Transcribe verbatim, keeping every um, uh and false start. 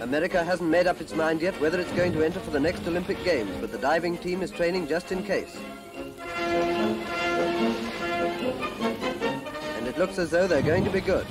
America hasn't made up its mind yet whether it's going to enter for the next Olympic Games, but the diving team is training just in case. And it looks as though they're going to be good.